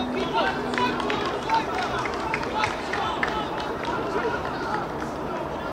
Go people!